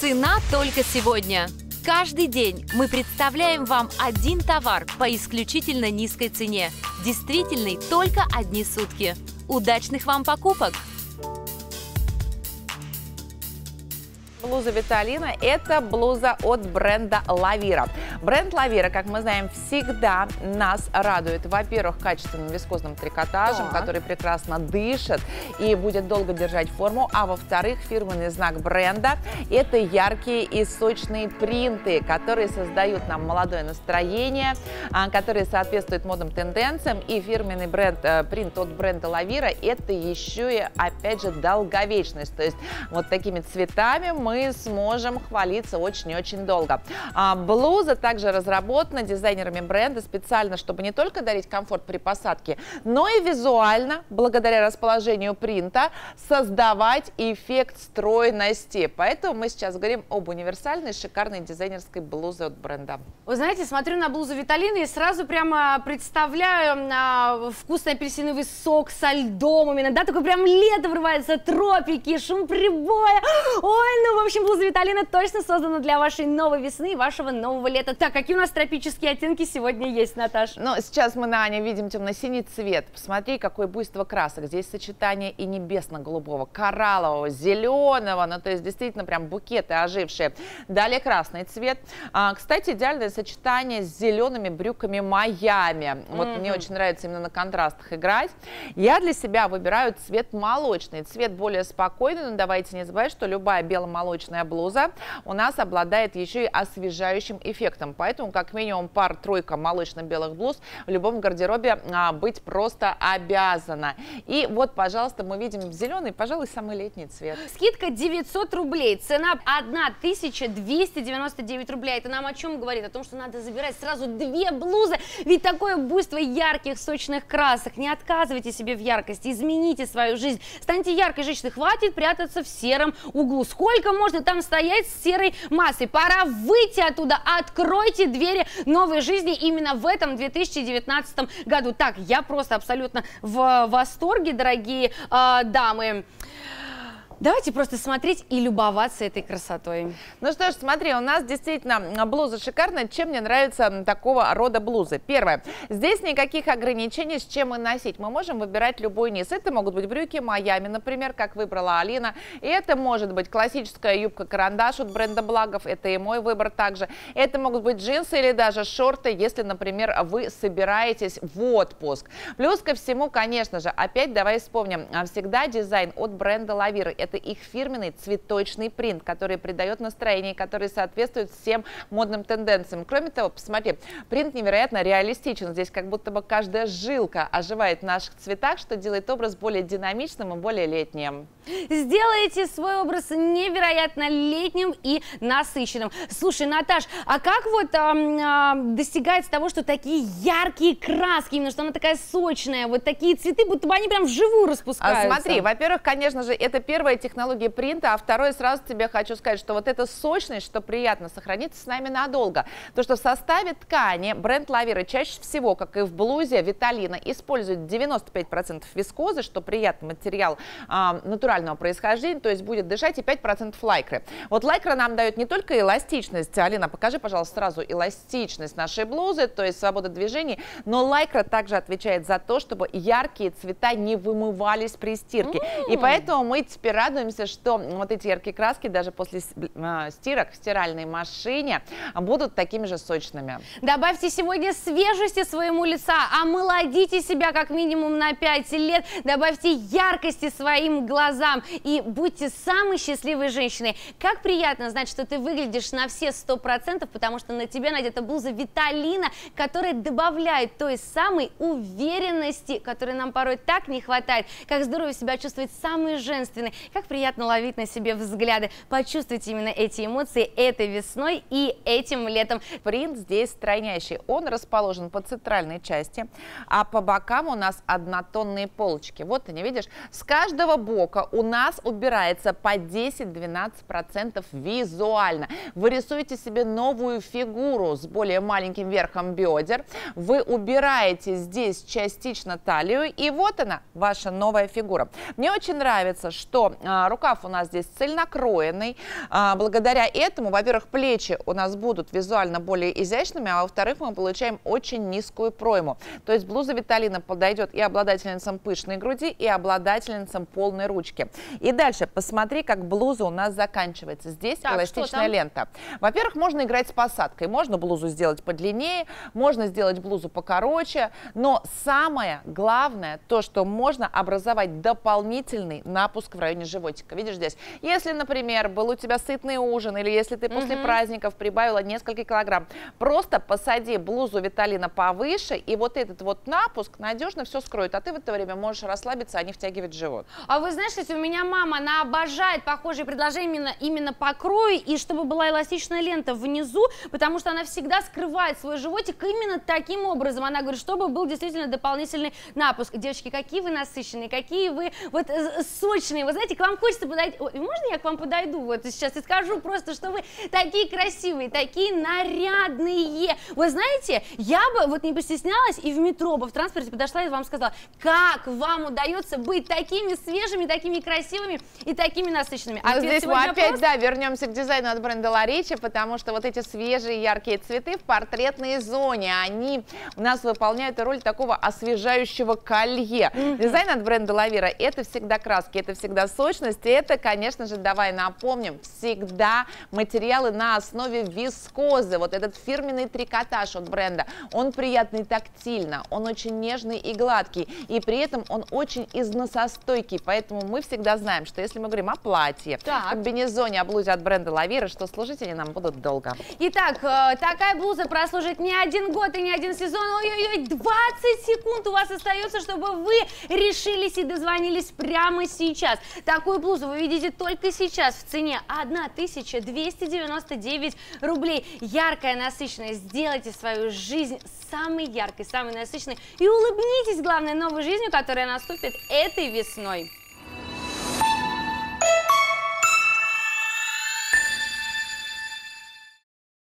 Цена только сегодня. Каждый день мы представляем вам один товар по исключительно низкой цене. Действительный только одни сутки. Удачных вам покупок! Блуза Виталина – это блуза от бренда Лавира. Бренд Лавира, как мы знаем, всегда нас радует. Во-первых, качественным вискозным трикотажем, который прекрасно дышит и будет долго держать форму. А во-вторых, фирменный знак бренда – это яркие и сочные принты, которые создают нам молодое настроение, которые соответствуют модным тенденциям. И фирменный принт от бренда Лавира – это еще и, опять же, долговечность. То есть вот такими цветами мы сможем хвалиться очень-очень долго. Блуза также разработана дизайнерами бренда специально, чтобы не только дарить комфорт при посадке, но и визуально, благодаря расположению принта, создавать эффект стройности. Поэтому мы сейчас говорим об универсальной, шикарной дизайнерской блузе от бренда. Вы знаете, смотрю на блузу Виталины и сразу прямо представляю вкусный апельсиновый сок со льдом. Именно, да, такой прям лето врывается, тропики, шум прибоя. Ой, ну, в общем, блуза Виталина точно создана для вашей новой весны и вашего нового лета. Так, какие у нас тропические оттенки сегодня есть, Наташа? Ну, сейчас мы на Ане видим темно-синий цвет. Посмотри, какое буйство красок. Здесь сочетание и небесно-голубого, кораллового, зеленого. Ну, то есть, действительно, прям букеты ожившие. Далее красный цвет. Кстати, идеальное сочетание с зелеными брюками Майами. Вот мне очень нравится именно на контрастах играть. Я для себя выбираю цвет молочный. Цвет более спокойный, но давайте не забывать, что любая беломолочная блуза у нас обладает еще и освежающим эффектом. Поэтому как минимум пара-тройка молочно-белых блуз в любом гардеробе быть просто обязана. И вот, пожалуйста, мы видим зеленый, пожалуй, самый летний цвет. Скидка 900 рублей, цена 1299 рублей. Это нам о чем говорит? О том, что надо забирать сразу две блузы, ведь такое буйство ярких, сочных красок. Не отказывайте себе в яркости, измените свою жизнь. Станьте яркой женщиной, хватит прятаться в сером углу. Сколько можно там стоять с серой массой? Пора выйти оттуда, откройте двери новой жизни именно в этом 2019 году. Так, я просто абсолютно в восторге, дорогие дамы. Давайте просто смотреть и любоваться этой красотой. Ну что ж, смотри, у нас действительно блуза шикарная. Чем мне нравится такого рода блузы? Первое. Здесь никаких ограничений, с чем и носить. Мы можем выбирать любой низ. Это могут быть брюки Майами, например, как выбрала Алина. И это может быть классическая юбка-карандаш от бренда Благов. Это и мой выбор также. Это могут быть джинсы или даже шорты, если, например, вы собираетесь в отпуск. Плюс ко всему, конечно же, опять давай вспомним. Всегда дизайн от бренда Лавира. Это их фирменный цветочный принт, который придает настроение, который соответствует всем модным тенденциям. Кроме того, посмотри, принт невероятно реалистичен. Здесь как будто бы каждая жилка оживает в наших цветах, что делает образ более динамичным и более летним. Сделайте свой образ невероятно летним и насыщенным. Слушай, Наташ, а как вот достигается того, что такие яркие краски, именно что она такая сочная, вот такие цветы, будто бы они прям вживую распускаются? Смотри, во-первых, конечно же, это первое, технология принта, а второе, сразу тебе хочу сказать, что вот эта сочность, что приятно, сохранится с нами надолго. То, что в составе ткани бренд Лавира чаще всего, как и в блузе Виталина, использует 95% вискозы, что приятный материал натурального происхождения, то есть будет дышать, и 5% лайкры. Вот лайкра нам дает не только эластичность, Алина, покажи, пожалуйста, сразу эластичность нашей блузы, то есть свобода движений, но лайкра также отвечает за то, чтобы яркие цвета не вымывались при стирке. И поэтому мы теперь радуемся, что вот эти яркие краски даже после стирок в стиральной машине будут такими же сочными. Добавьте сегодня свежести своему лица, омолодите себя как минимум на 5 лет, добавьте яркости своим глазам и будьте самой счастливой женщиной. Как приятно знать, что ты выглядишь на все 100%, потому что на тебя надета блуза Виталина, которая добавляет той самой уверенности, которой нам порой так не хватает. Как здорово себя чувствовать самой женственной. Как приятно ловить на себе взгляды. Почувствуйте именно эти эмоции этой весной и этим летом. Принт здесь стройнящий. Он расположен по центральной части, а по бокам у нас однотонные полочки. Вот они, видишь? С каждого бока у нас убирается по 10-12% визуально. Вы рисуете себе новую фигуру с более маленьким верхом бедер. Вы убираете здесь частично талию. И вот она, ваша новая фигура. Мне очень нравится, что Рукав у нас здесь цельнокроенный. Благодаря этому, во-первых, плечи у нас будут визуально более изящными, а во-вторых, мы получаем очень низкую пройму. То есть блуза Виталина подойдет и обладательницам пышной груди, и обладательницам полной ручки. И дальше, посмотри, как блуза у нас заканчивается. Здесь так, эластичная лента. Во-первых, можно играть с посадкой, можно блузу сделать подлиннее, можно сделать блузу покороче, но самое главное, то, что можно образовать дополнительный напуск в районе животика. Видишь здесь, если, например, был у тебя сытный ужин, или если ты после праздников прибавила несколько килограмм, просто посади блузу Виталина повыше, и вот этот вот напуск надежно все скроет, а ты в это время можешь расслабиться, а не втягивать живот. А вы знаете, у меня мама, она обожает похожие предложения именно по крою, и чтобы была эластичная лента внизу, потому что она всегда скрывает свой животик именно таким образом. Она говорит, чтобы был действительно дополнительный напуск. Девочки, какие вы насыщенные, какие вы вот сочные, вы знаете, к вам хочется подойти. Ой, можно я к вам подойду вот сейчас и скажу просто, что вы такие красивые, такие нарядные. Вы знаете, я бы вот не постеснялась и в метро бы, в транспорте подошла и вам сказала, как вам удается быть такими свежими, такими красивыми и такими насыщенными. А здесь мы опять, да, вернемся к дизайну от бренда Лавира, потому что вот эти свежие яркие цветы в портретной зоне, они у нас выполняют роль такого освежающего колье. Дизайн от бренда Лавира – это всегда краски, это всегда сочность, и это, конечно же, давай напомним, всегда материалы на основе вискозы. Вот этот фирменный трикотаж от бренда, он приятный тактильно, он очень нежный и гладкий, и при этом он очень износостойкий, поэтому мы всегда знаем, что если мы говорим о платье, о комбинезоне, о блузе от бренда Лавира, что служить они нам будут долго. Итак, такая блуза прослужит не один год и не один сезон. Ой-ой-ой, 20 секунд у вас остается, чтобы вы решились и дозвонились прямо сейчас. Такую блузу вы видите только сейчас в цене 1299 рублей. Яркая, насыщенная. Сделайте свою жизнь самой яркой, самой насыщенной. И улыбнитесь, главное, новой жизнью, которая наступит этой весной.